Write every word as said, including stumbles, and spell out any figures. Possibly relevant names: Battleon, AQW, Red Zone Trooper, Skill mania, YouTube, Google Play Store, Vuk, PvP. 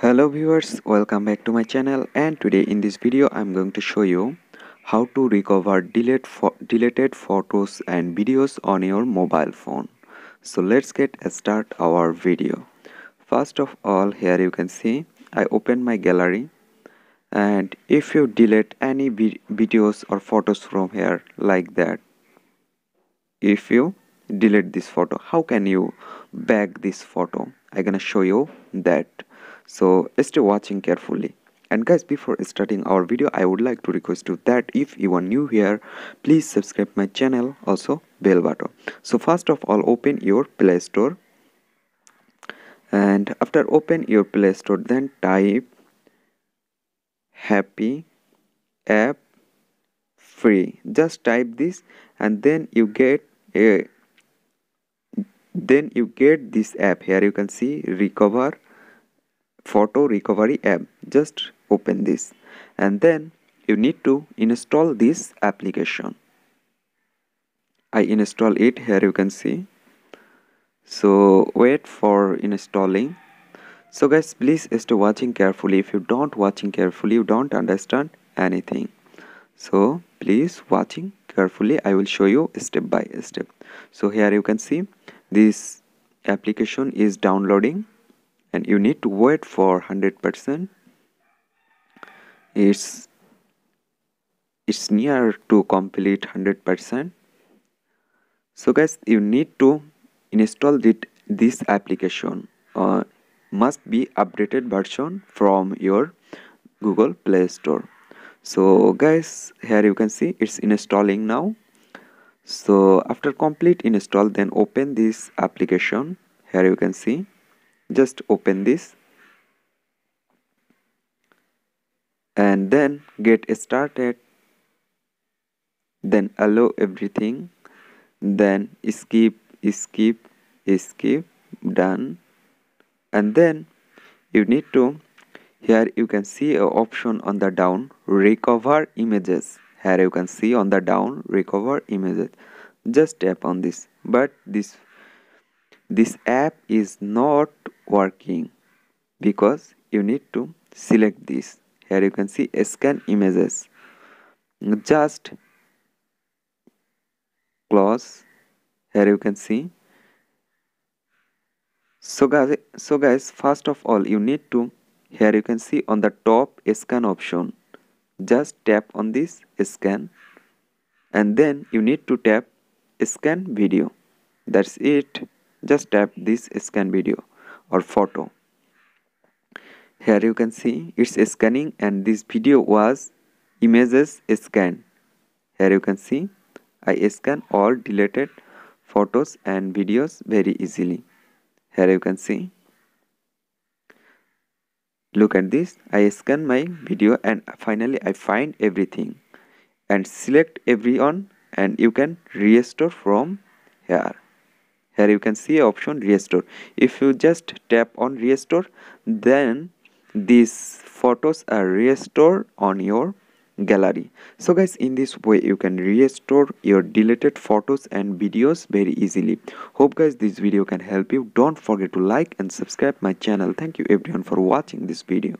Hello viewers, welcome back to my channel, and today in this video I'm going to show you how to recover delete fo deleted photos and videos on your mobile phone. So let's get start our video. First of all, here you can see I open my gallery, and if you delete any videos or photos from here like that, if you delete this photo, how can you back this photo? I'm gonna show you that. So stay watching carefully. And guys, before starting our video, I would like to request you that if you are new here, please subscribe my channel, also bell button. So first of all, open your Play Store, and after open your Play Store, then type Happy App Free. Just type this, and then you get a then you get this app. Here you can see recover photo recovery app. Just open this, and then you need to install this application. I install it. Here you can see. So wait for installing. So guys, please stay watching carefully. If you don't watching carefully, you don't understand anything. So please watching carefully. I will show you step by step. So here you can see this application is downloading, and you need to wait for one hundred percent. It's it's near to complete one hundred percent. So guys, you need to install it, this application. Uh, must be updated version from your Google Play Store. So guys, here you can see it's installing now. So after complete install, then open this application. Here you can see. Just open this, and then get started, then allow everything, then skip, skip, skip, done. And then you need to, here you can see an option on the down, recover images. Here you can see on the down, recover images. Just tap on this, but this this app is not working because you need to select this. Here you can see scan images. Just close. Here you can see. So guys, so guys, first of all, you need to, here you can see on the top scan option. Just tap on this scan, and then you need to tap scan video. That's it. Just tap this scan video or photo. Here you can see it's scanning, and this video was images scan. Here you can see I scan all deleted photos and videos very easily. Here you can see, look at this, I scan my video, and finally I find everything and select everyone, and you can restore from here. Here you can see option restore. If you just tap on restore, then these photos are restored on your gallery. So guys, in this way you can restore your deleted photos and videos very easily. Hope guys this video can help you. Don't forget to like and subscribe my channel. Thank you everyone for watching this video.